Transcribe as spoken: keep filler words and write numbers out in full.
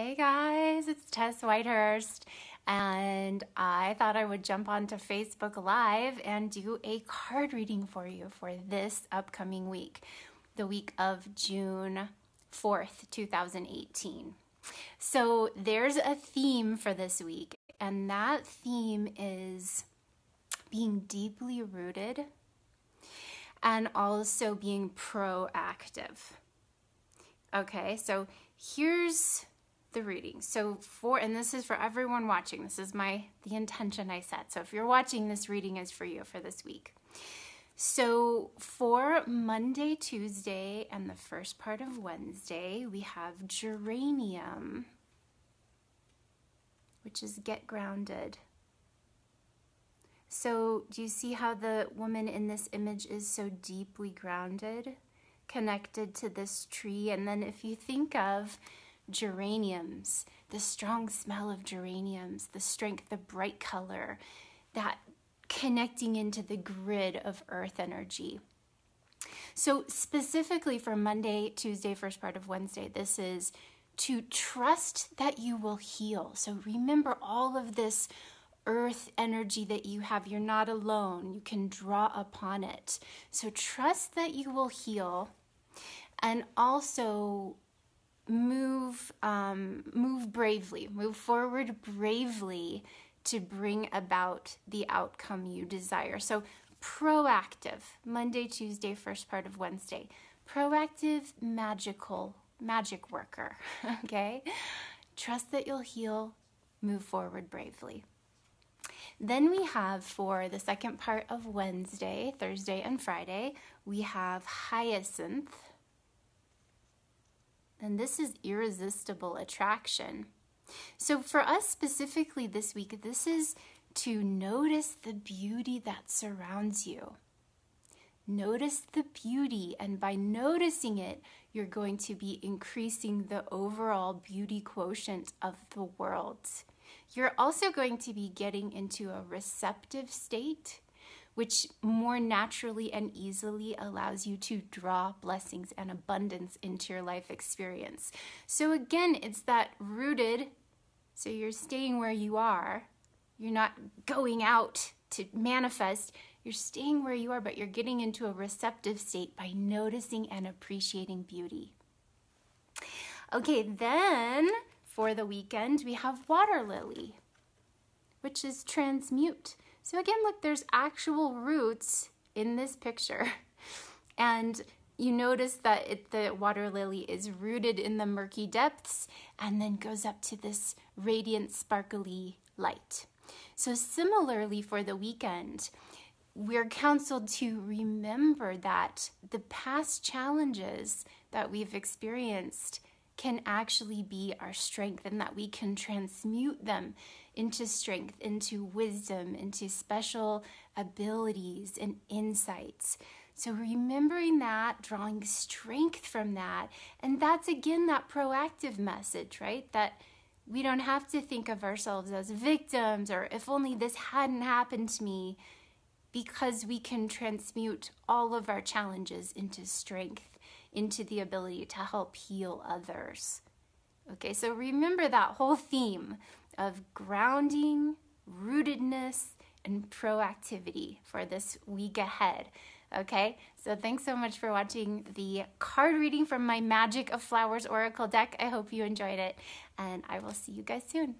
Hey guys, it's Tess Whitehurst, and I thought I would jump onto Facebook Live and do a card reading for you for this upcoming week, the week of June fourth, two thousand eighteen. So there's a theme for this week, and that theme is being deeply rooted and also being proactive. Okay, so here's the reading. So for, and this is for everyone watching, this is my, the intention I set. So if you're watching, this reading is for you for this week. So for Monday, Tuesday, and the first part of Wednesday, we have geranium, which is get grounded. So do you see how the woman in this image is so deeply grounded, connected to this tree? And then if you think of geraniums, the strong smell of geraniums, the strength, the bright color, that connecting into the grid of earth energy. So specifically for Monday, Tuesday, first part of Wednesday, this is to trust that you will heal. So remember all of this earth energy that you have. You're not alone. You can draw upon it. So trust that you will heal, and also move um, move bravely, move forward bravely to bring about the outcome you desire. So proactive, Monday, Tuesday, first part of Wednesday. Proactive, magical, magic worker, okay? Trust that you'll heal, move forward bravely. Then we have for the second part of Wednesday, Thursday, and Friday, we have hyacinth. And this is irresistible attraction. So for us specifically this week, this is to notice the beauty that surrounds you. Notice the beauty, and by noticing it, you're going to be increasing the overall beauty quotient of the world. You're also going to be getting into a receptive state, which more naturally and easily allows you to draw blessings and abundance into your life experience. So again, it's that rooted, so you're staying where you are. You're not going out to manifest. You're staying where you are, but you're getting into a receptive state by noticing and appreciating beauty. Okay, then for the weekend, we have water lily, which is transmute. So again, look, there's actual roots in this picture. And you notice that it, the water lily is rooted in the murky depths and then goes up to this radiant, sparkly light. So similarly for the weekend, we're counseled to remember that the past challenges that we've experienced can actually be our strength, and that we can transmute them into strength, into wisdom, into special abilities and insights. So remembering that, drawing strength from that, and that's again that proactive message, right? That we don't have to think of ourselves as victims, or if only this hadn't happened to me, because we can transmute all of our challenges into strength, into the ability to help heal others. Okay, so remember that whole theme of grounding, rootedness, and proactivity for this week ahead. Okay, so thanks so much for watching the card reading from my Magic of Flowers Oracle Deck. I hope you enjoyed it, and I will see you guys soon.